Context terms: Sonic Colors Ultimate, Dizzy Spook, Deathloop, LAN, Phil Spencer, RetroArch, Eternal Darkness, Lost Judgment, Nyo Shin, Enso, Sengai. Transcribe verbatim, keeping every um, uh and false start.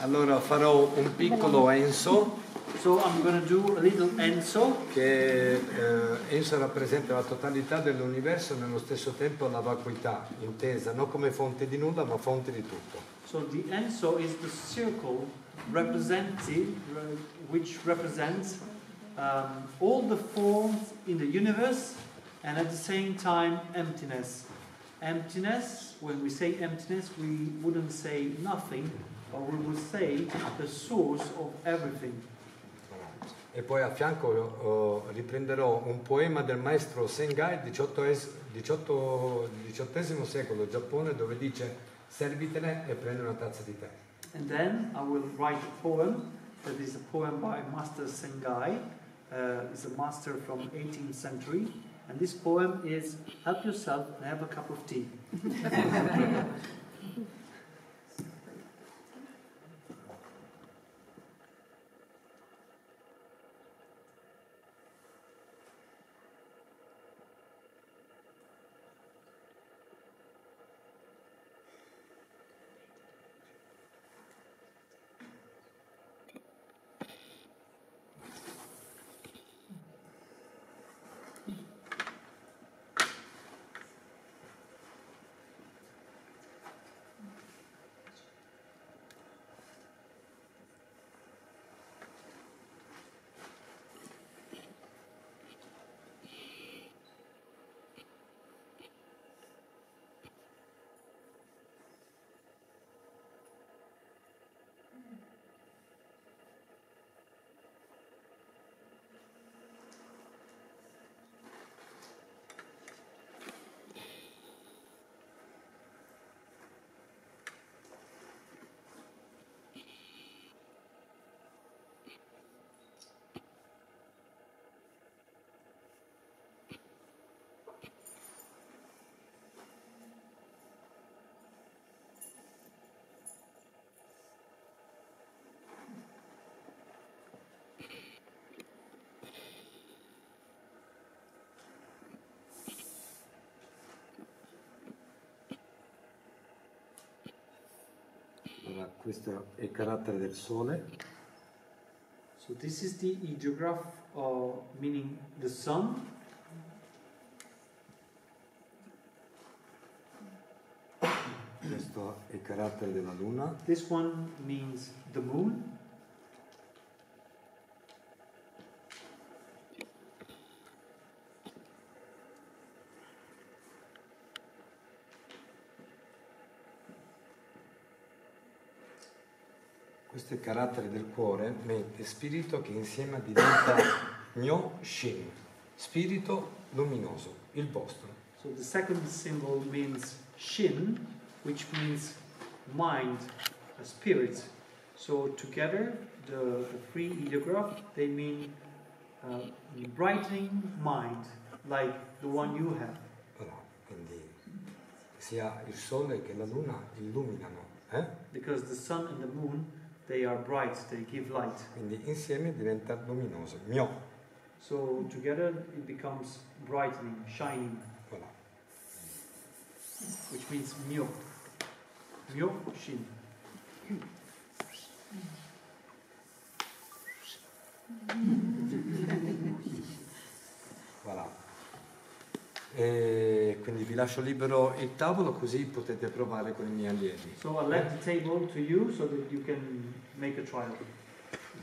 Allora farò un piccolo Enso. So I'm going to do a little Enso. Che eh, Enso rappresenta la totalità dell'universo e nello stesso tempo la vacuità, intesa non come fonte di nulla ma fonte di tutto. So the Enso is the circle represented, which represents um, all the forms in the universe and at the same time emptiness. Emptiness, when we say emptiness, we wouldn't say nothing, or we would say the source of everything. E poi a fianco oh, riprenderò un poema del maestro Sengai, diciottesimo secolo, Giappone, dove dice: servitene e prendi una tazza di tè. And then I will write a poem that is a poem by Master Sengai, uh, is a master from eighteenth century. And this poem is "Help yourself and have a cup of tea." Questo è il carattere del sole. So this is the ideograph, uh, meaning the sun. Questo è il carattere della luna. This one means the moon. Questo è il carattere del cuore, mente, spirito, che insieme diventa Nyo Shin, spirito luminoso, il vostro. So the second symbol means Shin, which means mind, a spirit. So together the, the three ideograph, they mean uh, brightening mind, like the one you have. Allora, quindi sia il sole che la luna illuminano, eh? Because the sun and the moon, they are bright, they give light. Quindi insieme diventa luminoso, mio. So together it becomes brightening, shining. Voilà. Which means mio. Mio shin. Voilà. E quindi vi lascio libero il tavolo, così potete provare con i miei allievi. So I'll let the table to you so that you can make a trial.